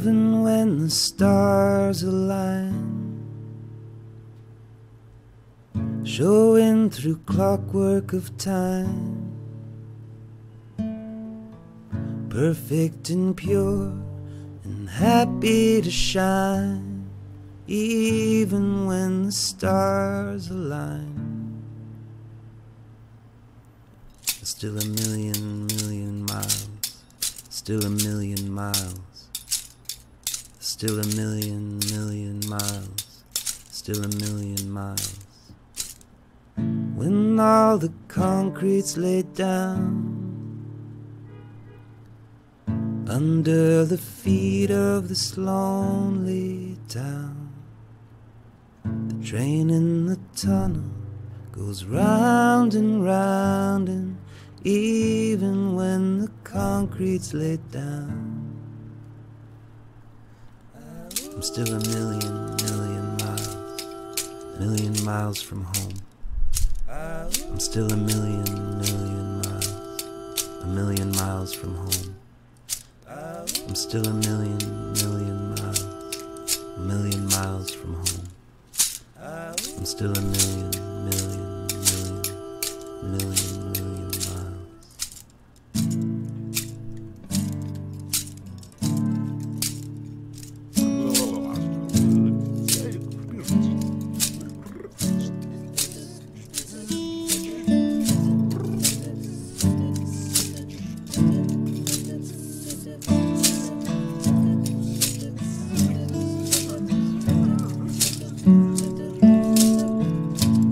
even when the stars align, showing through clockwork of time, perfect and pure and happy to shine, even when the stars align. Still a million miles, still a million miles, still a million miles, still a million miles. When all the concrete's laid down under the feet of this lonely town, the train in the tunnel goes round and round, and even when the concrete's laid down. I'm still a million miles, million miles from home. I'm still a million miles, a million miles from home. I'm still a million miles, a million miles from home. I'm still a million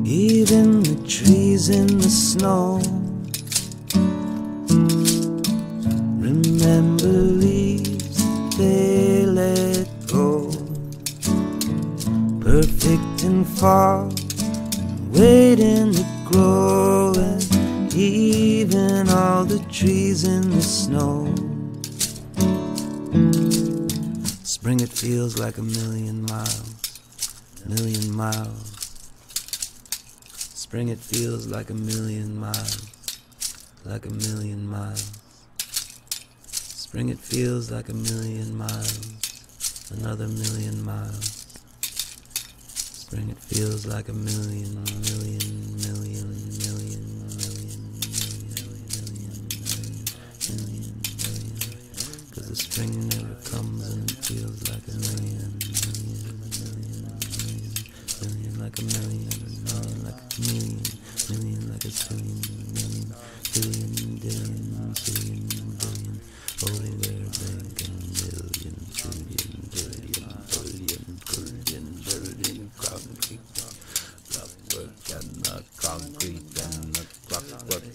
even the trees in the snow remember leaves they let go, perfect and fall, waiting to grow. And even all the trees in the snow, spring it feels like a million miles, spring it feels like a million miles, spring it feels like a million miles, another million miles, spring it feels like a million, cause the spring never comes and it feels like a million, like a million. Million like a trillion, million, billion, billion, only where a bank and million, trillion, clockwork and the concrete and the clockwork and the concrete and the clockwork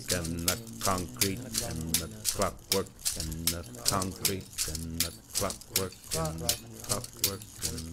and the concrete and the clockwork and the clockwork and